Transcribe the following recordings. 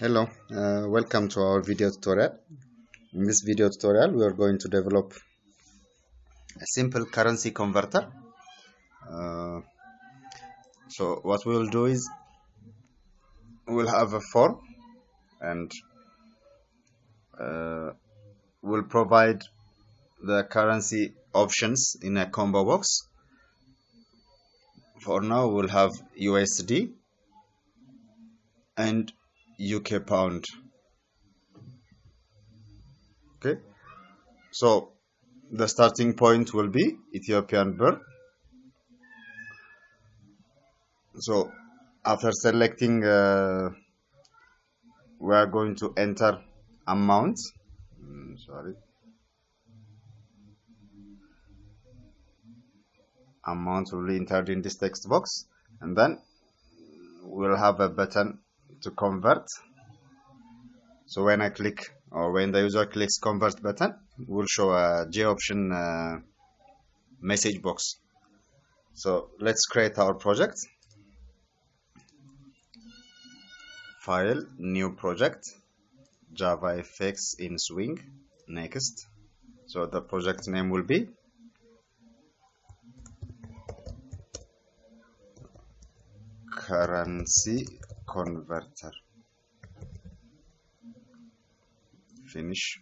Hello, welcome to our video tutorial. In this video tutorial we are going to develop a simple currency converter. So what we will do is we'll have a form and we'll provide the currency options in a combo box. For now we'll have USD and UK pound. Okay, so the starting point will be Ethiopian birr. So after selecting, we are going to enter amount. Amount will be entered in this text box, and then we'll have a button to convert. So when I click, or when the user clicks convert button, will show a J option message box. So let's create our project. File, new project, JavaFX in Swing. Next. So the project name will be currency converter. Finish.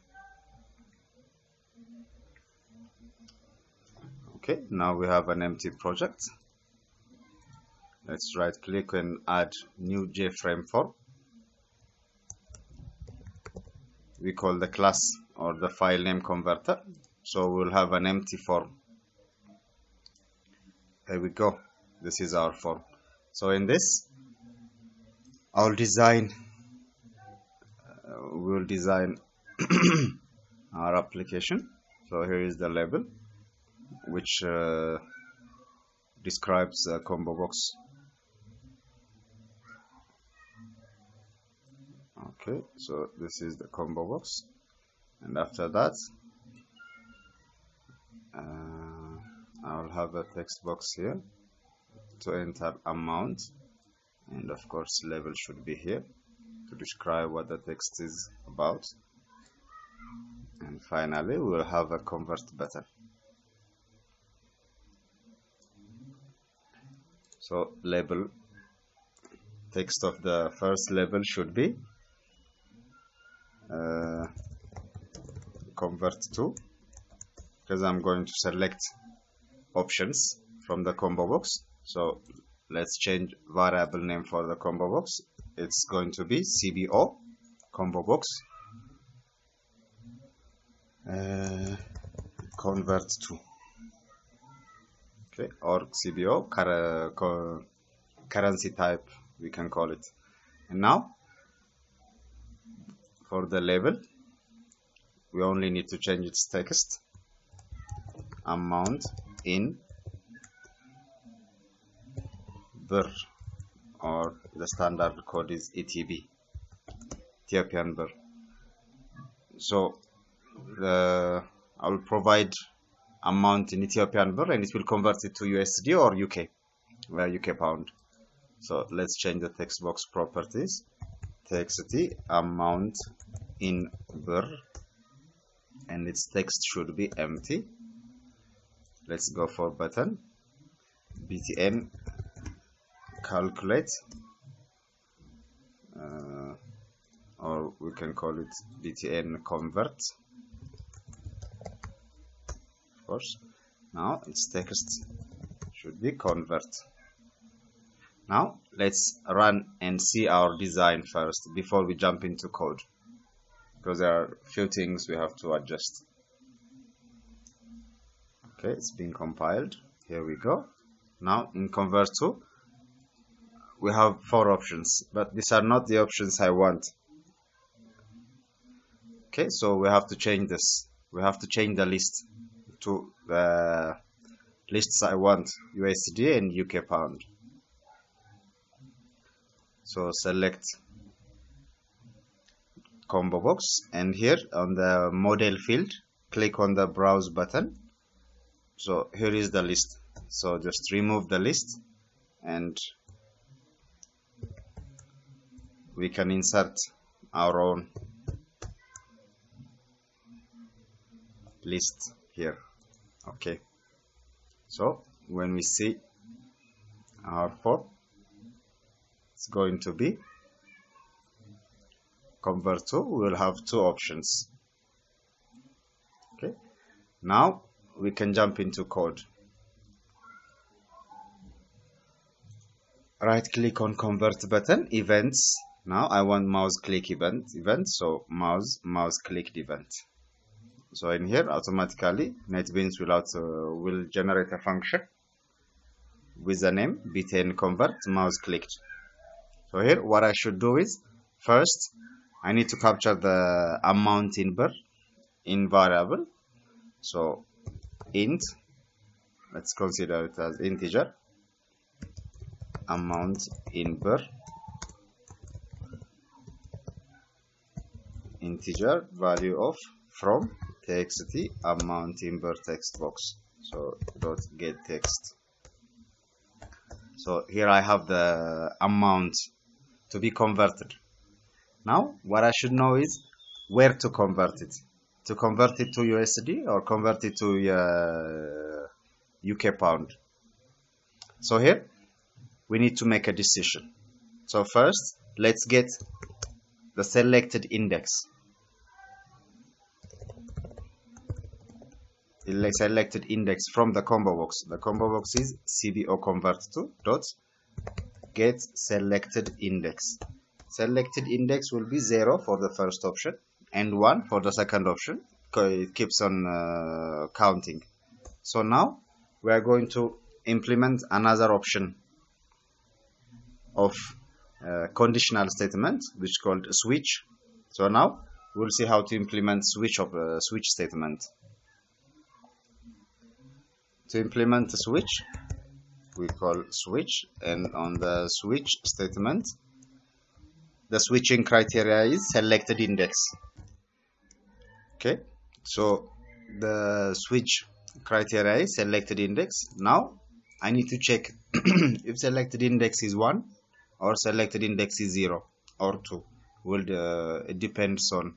Okay, now we have an empty project. Let's right click and add new JFrame form. We call the class or the file name converter, so we'll have an empty form. There we go, this is our form. So in this I'll design, we'll design our application. So here is the label which describes a combo box. Okay, so this is the combo box, and after that I'll have a text box here to enter amount, and of course label should be here to describe what the text is about. And finally we'll have a convert button. So label, text of the first label should be convert to, because I'm going to select options from the combo box. So let's change variable name for the combo box. It's going to be CBO combo box convert to. Okay, or CBO currency type we can call it. And now for the label we only need to change its text, amount in birr, or the standard code is ETB, Ethiopian birr. So I will provide amount in Ethiopian birr and it will convert it to USD or UK, where UK pound. So let's change the text box properties. Text amount in birr, and its text should be empty. Let's go for button, btn calculate, or we can call it btn convert, of course. Now its text should be convert. Now let's run and see our design first before we jump into code, because there are a few things we have to adjust. Okay, it's being compiled. Here we go. Now in convert to we have 4 options, but these are not the options I want. Okay, so we have to change this. We have to change the list to the lists I want, USD and UK pound. So select combo box, and here on the model field click on the browse button. So here is the list, so just remove the list and we can insert our own list here. Okay, so when we see our form, it's going to be convert to. We will have two options. Okay, now we can jump into code. Right click on convert button, events. Now I want mouse click event, so mouse clicked event. So in here, automatically NetBeans will generate a function with the name btn convert mouse clicked. So here what I should do is, first I need to capture the amount in birr in variable. So int, let's consider it as integer, amount in birr integer value of from txt amount in birr text box, so dot get text. So here I have the amount to be converted. Now what I should know is where to convert it. To convert it to USD or convert it to UK pound. So here we need to make a decision. So first let's get the selected index. Selected index from the combo box. The combo box is cbo convert to dot get selected index. Selected index will be 0 for the first option and 1 for the second option. It keeps on counting. So now we are going to implement another option of conditional statement, which is called switch. So now we'll see how to implement switch statement. To implement the switch, we call switch, and on the switch statement, the switching criteria is selected index. Okay, so the switch criteria is selected index. Now I need to check if selected index is 1 or selected index is 0 or 2. It depends on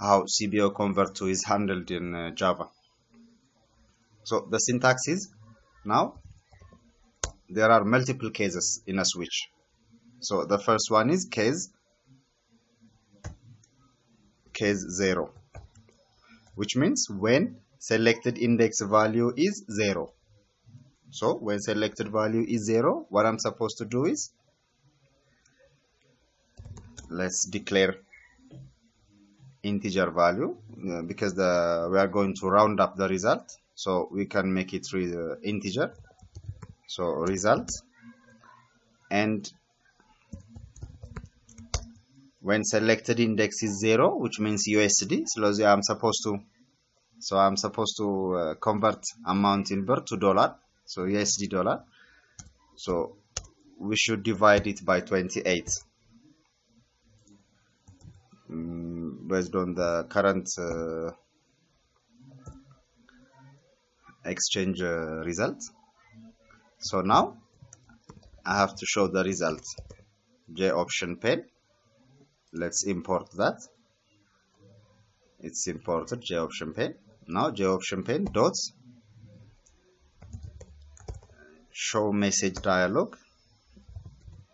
how cbo convert to is handled in Java. So the syntax is, now there are multiple cases in a switch. So the first one is case 0, which means when selected index value is 0. So when selected value is 0, what I'm supposed to do is, let's declare integer value, because we are going to round up the result. So we can make it integer, so result. And when selected index is 0, which means USD, so I'm supposed to convert amount in birr to dollar, so USD dollar. So we should divide it by 28 based on the current exchange result. So now I have to show the result, j option pane. Let's import that. It's imported, j option pane. Now j option pane dot show message dialog.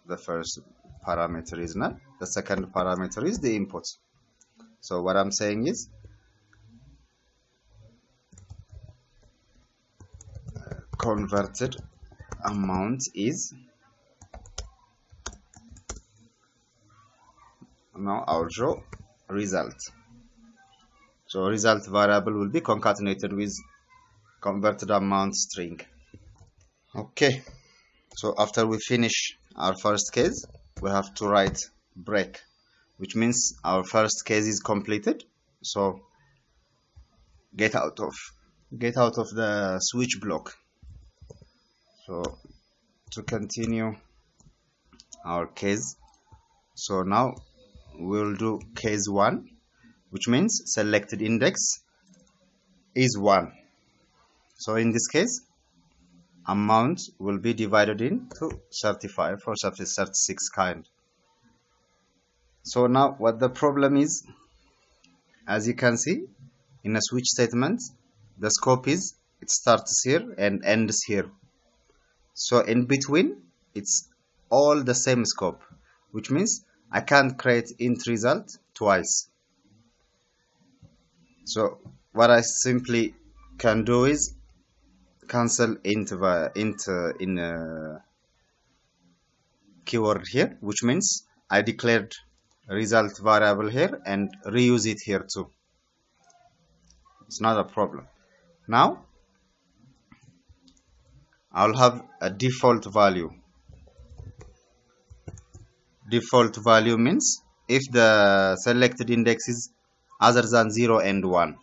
The first parameter is null, the second parameter is the input. So what I'm saying is, converted amount is, now I'll show result. So result variable will be concatenated with converted amount string. Okay, so after we finish our first case, we have to write break, which means our first case is completed. So get out of the switch block. So to continue our case, so now we'll do case 1, which means selected index is 1. So in this case, amount will be divided into 35 or 36 kind. So now what the problem is, as you can see in a switch statement, the scope is it starts here and ends here. So in between it's all the same scope, which means I can't create int result twice. So what I simply can do is cancel int keyword here, which means I declared result variable here and reuse it here too. It's not a problem. Now I'll have a default value. Default value means if the selected index is other than 0 and 1.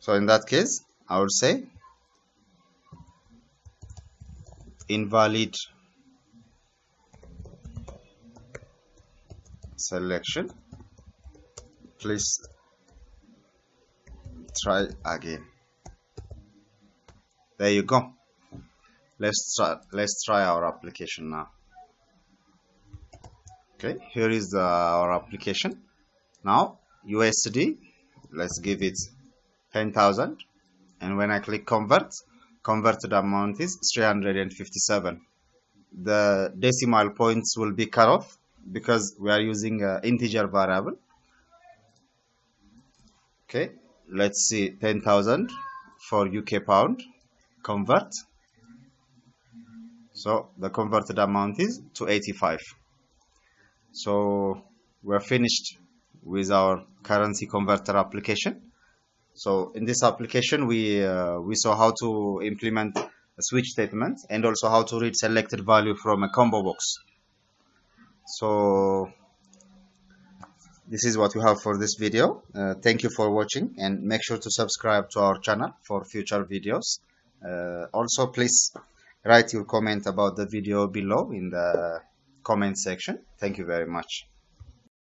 So in that case I would say invalid selection, please try again. There you go. Let's try our application now. Okay, here is our application. Now USD, let's give it 10,000, and when I click convert, converted amount is 357. The decimal points will be cut off because we are using an integer variable. Okay, let's see 10,000 for UK pound, convert. So the converted amount is 285. So we're finished with our currency converter application. So in this application we saw how to implement a switch statement and also how to read selected value from a combo box. So this is what we have for this video. Thank you for watching, and make sure to subscribe to our channel for future videos. Also please write your comment about the video below in the comment section. Thank you very much.